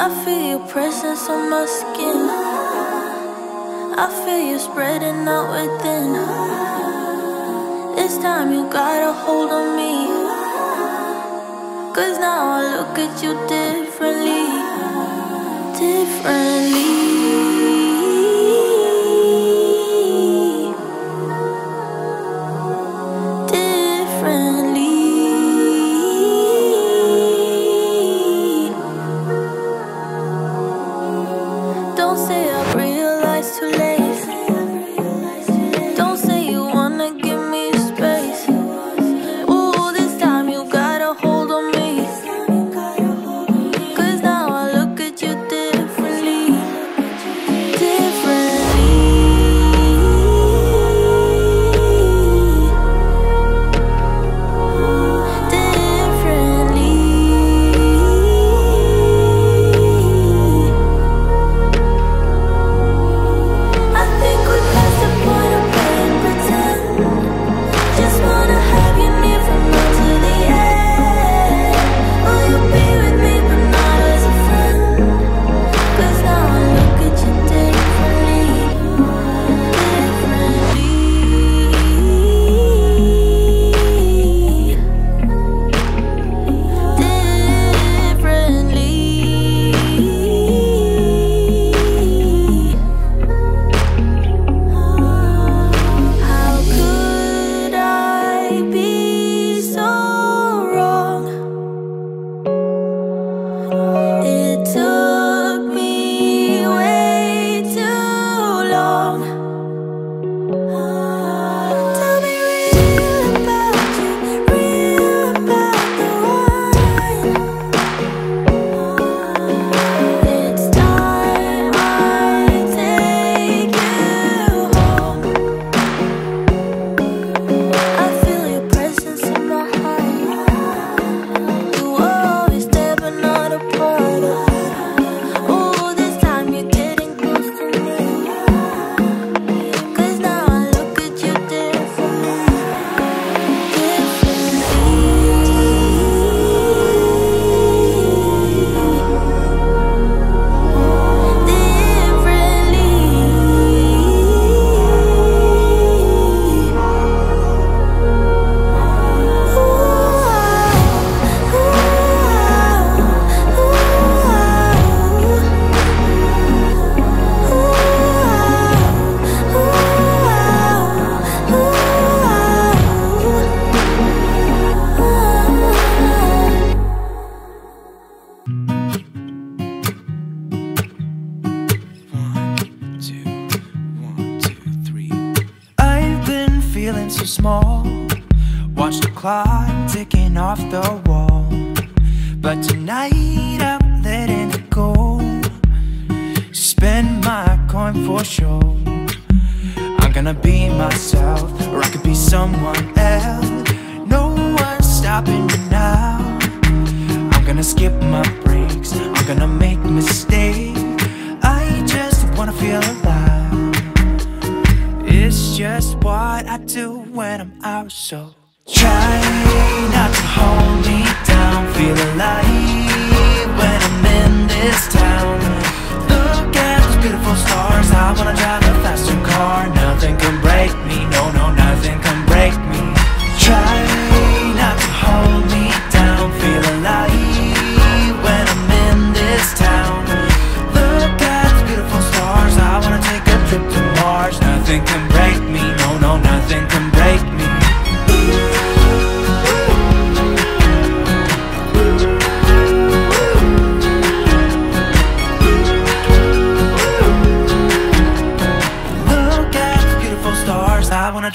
I feel your presence on my skin. I feel you spreading out within. This time you got a hold on me, 'cause now I look at you differently.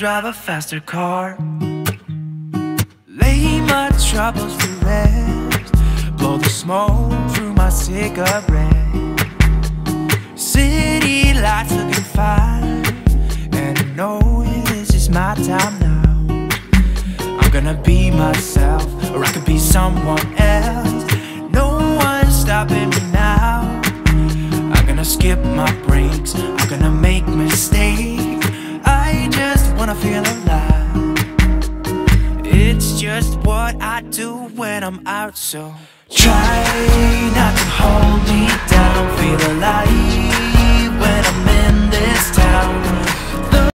Drive a faster car, lay my troubles to rest, blow the smoke through my cigarette. City lights looking fine, and I know this is my time now. I'm gonna be myself, or I could be someone else. No one's stopping me now. I'm gonna skip my breaks, I'm gonna make mistakes. I just wanna feel alive. It's just what I do when I'm out, so try not to hold me